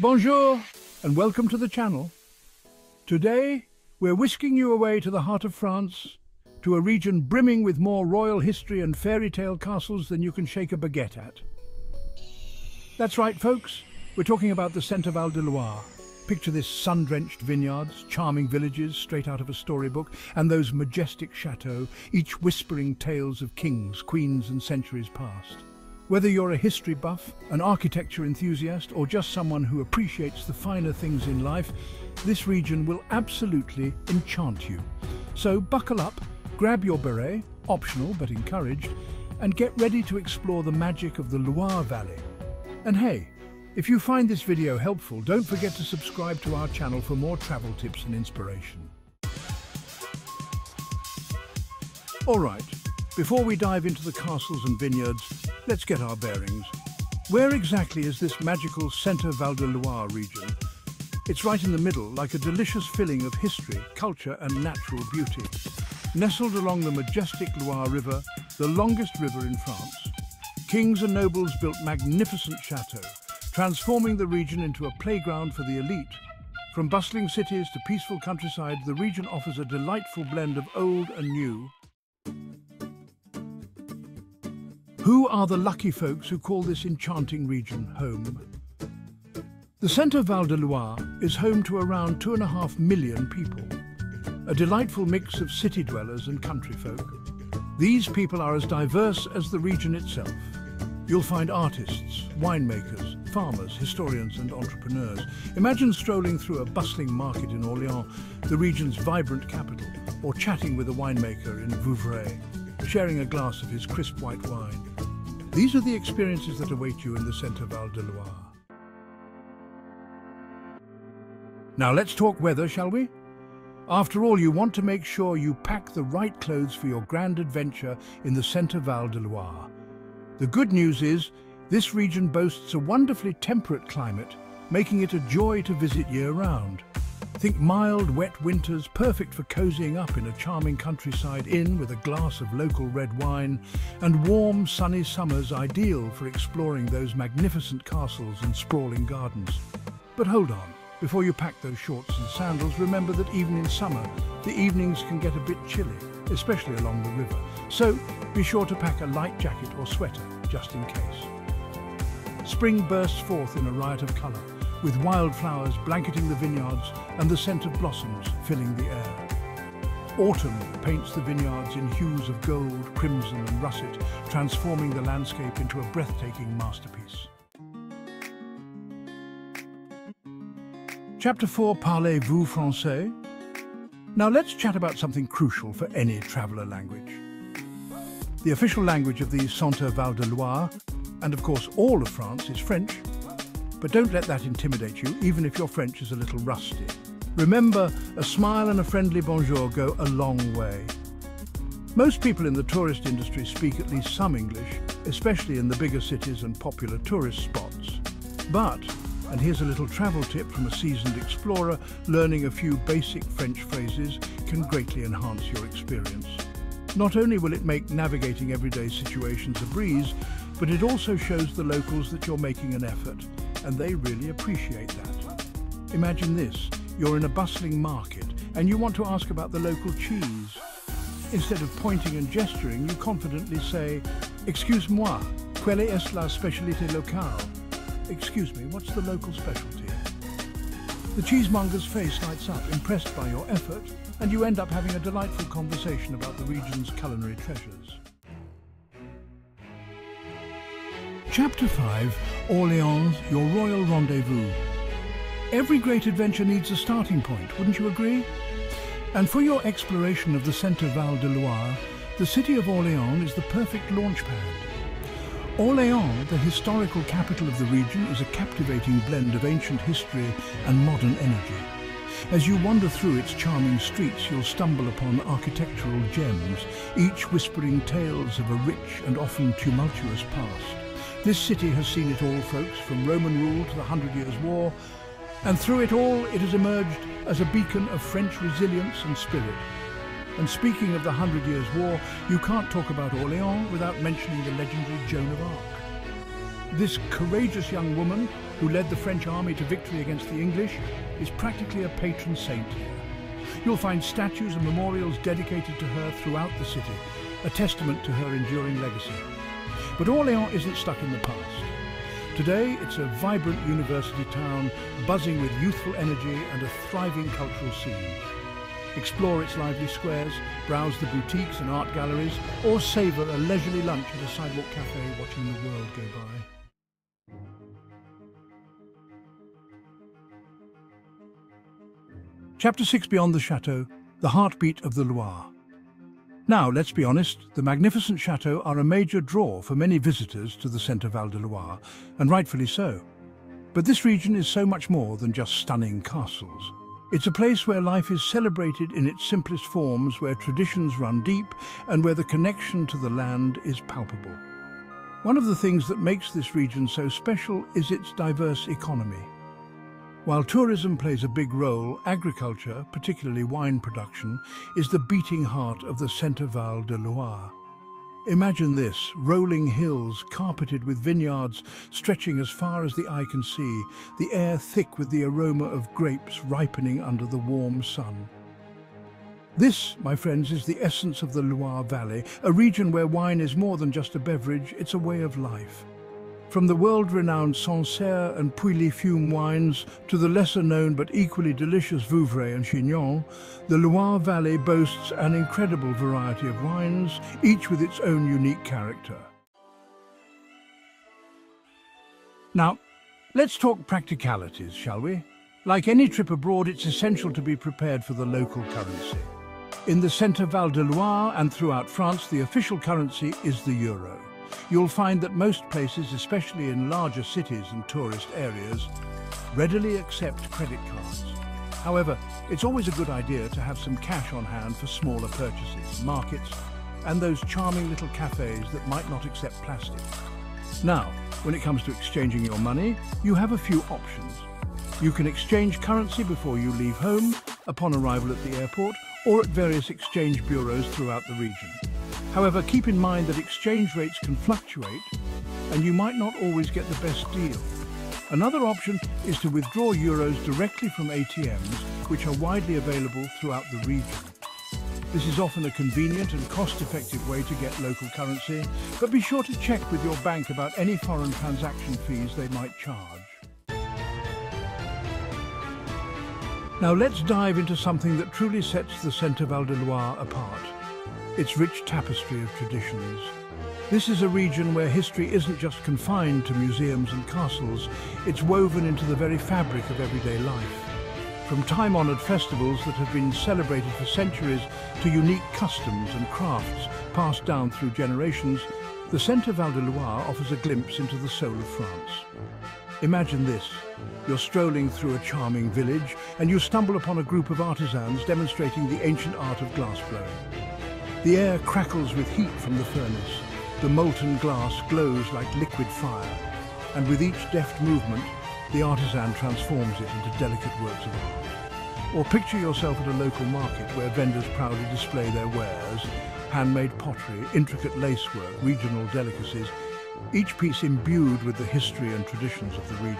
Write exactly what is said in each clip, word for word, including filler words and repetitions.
Bonjour and welcome to the channel. Today we're whisking you away to the heart of France, to a region brimming with more royal history and fairy tale castles than you can shake a baguette at. That's right folks, we're talking about the Centre-Val de Loire. Picture this sun-drenched vineyards, charming villages straight out of a storybook, and those majestic chateaux, each whispering tales of kings, queens and centuries past. Whether you're a history buff, an architecture enthusiast, or just someone who appreciates the finer things in life, this region will absolutely enchant you. So buckle up, grab your beret, optional but encouraged, and get ready to explore the magic of the Loire Valley. And hey, if you find this video helpful, don't forget to subscribe to our channel for more travel tips and inspiration. All right, before we dive into the castles and vineyards, let's get our bearings. Where exactly is this magical Centre-Val de Loire region? It's right in the middle, like a delicious filling of history, culture and natural beauty. Nestled along the majestic Loire River, the longest river in France, kings and nobles built magnificent chateaux, transforming the region into a playground for the elite. From bustling cities to peaceful countryside, the region offers a delightful blend of old and new. Who are the lucky folks who call this enchanting region home? The Centre-Val de Loire is home to around two and a half million people, a delightful mix of city dwellers and country folk. These people are as diverse as the region itself. You'll find artists, winemakers, farmers, historians and entrepreneurs. Imagine strolling through a bustling market in Orléans, the region's vibrant capital, or chatting with a winemaker in Vouvray, sharing a glass of his crisp white wine. These are the experiences that await you in the Centre-Val de Loire. Now let's talk weather, shall we? After all, you want to make sure you pack the right clothes for your grand adventure in the Centre-Val de Loire. The good news is, this region boasts a wonderfully temperate climate, making it a joy to visit year-round. Think mild, wet winters, perfect for cozying up in a charming countryside inn with a glass of local red wine, and warm, sunny summers ideal for exploring those magnificent castles and sprawling gardens. But hold on, before you pack those shorts and sandals, remember that even in summer, the evenings can get a bit chilly, especially along the river. So be sure to pack a light jacket or sweater, just in case. Spring bursts forth in a riot of colour, with wildflowers blanketing the vineyards and the scent of blossoms filling the air. Autumn paints the vineyards in hues of gold, crimson and russet, transforming the landscape into a breathtaking masterpiece. Chapter four, Parlez-vous français? Now let's chat about something crucial for any traveller language. The official language of the Centre-Val de Loire, and of course all of France, is French. But don't let that intimidate you, even if your French is a little rusty. Remember, a smile and a friendly bonjour go a long way. Most people in the tourist industry speak at least some English, especially in the bigger cities and popular tourist spots. But, and here's a little travel tip from a seasoned explorer, learning a few basic French phrases can greatly enhance your experience. Not only will it make navigating everyday situations a breeze, but it also shows the locals that you're making an effort, and they really appreciate that. Imagine this, you're in a bustling market and you want to ask about the local cheese. Instead of pointing and gesturing, you confidently say, "Excuse-moi, quelle est la spécialité locale?" Excuse me, what's the local specialty? The cheesemonger's face lights up, impressed by your effort, and you end up having a delightful conversation about the region's culinary treasures. Chapter five, Orléans, your royal rendezvous. Every great adventure needs a starting point, wouldn't you agree? And for your exploration of the Centre-Val de Loire, the city of Orléans is the perfect launchpad. Orléans, the historical capital of the region, is a captivating blend of ancient history and modern energy. As you wander through its charming streets, you'll stumble upon architectural gems, each whispering tales of a rich and often tumultuous past. This city has seen it all, folks, from Roman rule to the Hundred Years' War, and through it all it has emerged as a beacon of French resilience and spirit. And speaking of the Hundred Years' War, you can't talk about Orléans without mentioning the legendary Joan of Arc. This courageous young woman, who led the French army to victory against the English, is practically a patron saint here. You'll find statues and memorials dedicated to her throughout the city, a testament to her enduring legacy. But Orléans isn't stuck in the past. Today, it's a vibrant university town, buzzing with youthful energy and a thriving cultural scene. Explore its lively squares, browse the boutiques and art galleries, or savour a leisurely lunch at a sidewalk cafe watching the world go by. Chapter six, Beyond the Chateau, the heartbeat of the Loire. Now, let's be honest, the magnificent chateaux are a major draw for many visitors to the Centre-Val de Loire, and rightfully so. But this region is so much more than just stunning castles. It's a place where life is celebrated in its simplest forms, where traditions run deep, and where the connection to the land is palpable. One of the things that makes this region so special is its diverse economy. While tourism plays a big role, agriculture, particularly wine production, is the beating heart of the Centre-Val de Loire. Imagine this, rolling hills carpeted with vineyards stretching as far as the eye can see, the air thick with the aroma of grapes ripening under the warm sun. This, my friends, is the essence of the Loire Valley, a region where wine is more than just a beverage, it's a way of life. From the world-renowned Sancerre and Pouilly-Fumé wines to the lesser-known but equally delicious Vouvray and Chinon, the Loire Valley boasts an incredible variety of wines, each with its own unique character. Now, let's talk practicalities, shall we? Like any trip abroad, it's essential to be prepared for the local currency. In the Centre-Val de Loire and throughout France, the official currency is the euro. You'll find that most places, especially in larger cities and tourist areas, readily accept credit cards. However, it's always a good idea to have some cash on hand for smaller purchases, markets, and those charming little cafes that might not accept plastic. Now, when it comes to exchanging your money, you have a few options. You can exchange currency before you leave home, upon arrival at the airport, or at various exchange bureaus throughout the region. However, keep in mind that exchange rates can fluctuate and you might not always get the best deal. Another option is to withdraw euros directly from A T Ms, which are widely available throughout the region. This is often a convenient and cost-effective way to get local currency, but be sure to check with your bank about any foreign transaction fees they might charge. Now let's dive into something that truly sets the Centre-Val de Loire apart: its rich tapestry of traditions. This is a region where history isn't just confined to museums and castles, it's woven into the very fabric of everyday life. From time-honoured festivals that have been celebrated for centuries to unique customs and crafts passed down through generations, the Centre-Val de Loire offers a glimpse into the soul of France. Imagine this. You're strolling through a charming village and you stumble upon a group of artisans demonstrating the ancient art of glassblowing. The air crackles with heat from the furnace, the molten glass glows like liquid fire, and with each deft movement, the artisan transforms it into delicate works of art. Or picture yourself at a local market where vendors proudly display their wares, handmade pottery, intricate lacework, regional delicacies, each piece imbued with the history and traditions of the region.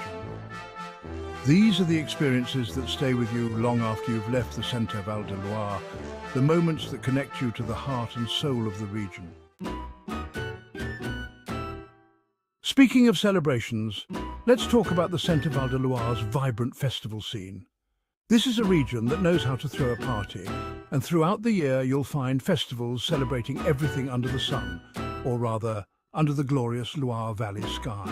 These are the experiences that stay with you long after you've left the Centre-Val de Loire, the moments that connect you to the heart and soul of the region. Speaking of celebrations, let's talk about the Centre-Val de Loire's vibrant festival scene. This is a region that knows how to throw a party, and throughout the year you'll find festivals celebrating everything under the sun, or rather, under the glorious Loire Valley sky.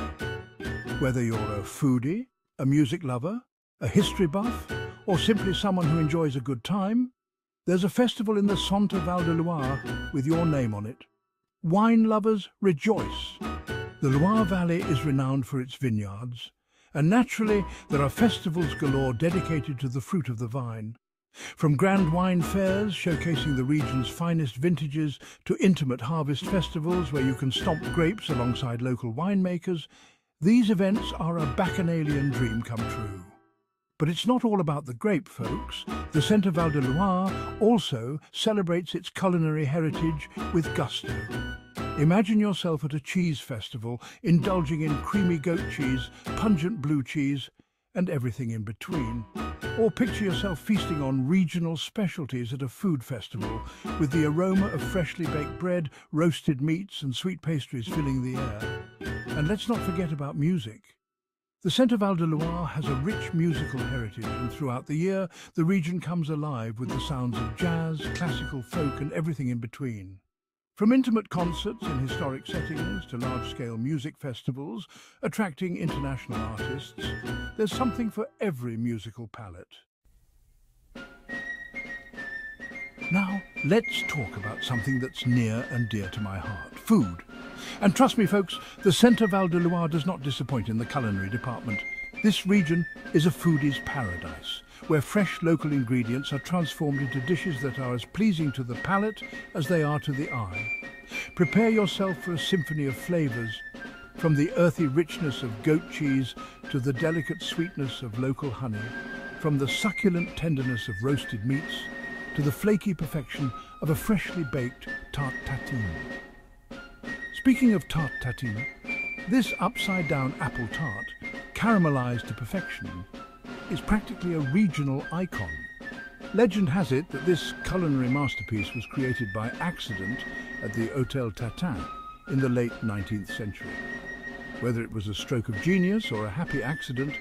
Whether you're a foodie, a music lover, a history buff, or simply someone who enjoys a good time, there's a festival in the Centre-Val de Loire with your name on it. Wine lovers, rejoice! The Loire Valley is renowned for its vineyards, and naturally there are festivals galore dedicated to the fruit of the vine. From grand wine fairs showcasing the region's finest vintages to intimate harvest festivals where you can stomp grapes alongside local winemakers, these events are a bacchanalian dream come true. But it's not all about the grape, folks. The Centre-Val de Loire also celebrates its culinary heritage with gusto. Imagine yourself at a cheese festival, indulging in creamy goat cheese, pungent blue cheese, and everything in between. Or picture yourself feasting on regional specialties at a food festival, with the aroma of freshly baked bread, roasted meats and sweet pastries filling the air. And let's not forget about music. The Centre-Val de Loire has a rich musical heritage, and throughout the year the region comes alive with the sounds of jazz, classical folk and everything in between. From intimate concerts in historic settings to large-scale music festivals attracting international artists, there's something for every musical palette. Now, let's talk about something that's near and dear to my heart, food. And trust me folks, the Centre-Val de Loire does not disappoint in the culinary department. This region is a foodie's paradise, where fresh local ingredients are transformed into dishes that are as pleasing to the palate as they are to the eye. Prepare yourself for a symphony of flavours, from the earthy richness of goat cheese to the delicate sweetness of local honey, from the succulent tenderness of roasted meats to the flaky perfection of a freshly baked tarte tatin. Speaking of tarte tatin, this upside-down apple tart, caramelised to perfection, is practically a regional icon. Legend has it that this culinary masterpiece was created by accident at the Hotel Tatin in the late nineteenth century. Whether it was a stroke of genius or a happy accident,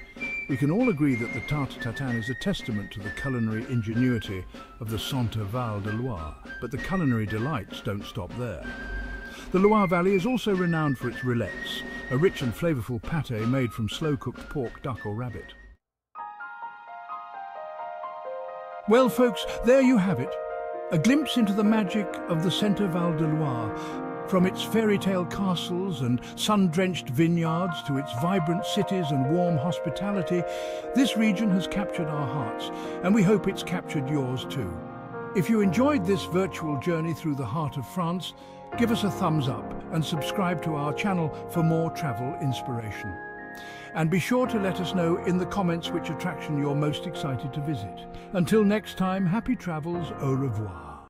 we can all agree that the Tarte Tatin is a testament to the culinary ingenuity of the Centre-Val de Loire, but the culinary delights don't stop there. The Loire Valley is also renowned for its rillettes, a rich and flavourful pâté made from slow-cooked pork, duck or rabbit. Well folks, there you have it, a glimpse into the magic of the Centre-Val de Loire, from its fairy-tale castles and sun-drenched vineyards to its vibrant cities and warm hospitality. This region has captured our hearts, and we hope it's captured yours too. If you enjoyed this virtual journey through the heart of France, give us a thumbs up and subscribe to our channel for more travel inspiration. And be sure to let us know in the comments which attraction you're most excited to visit. Until next time, happy travels, au revoir.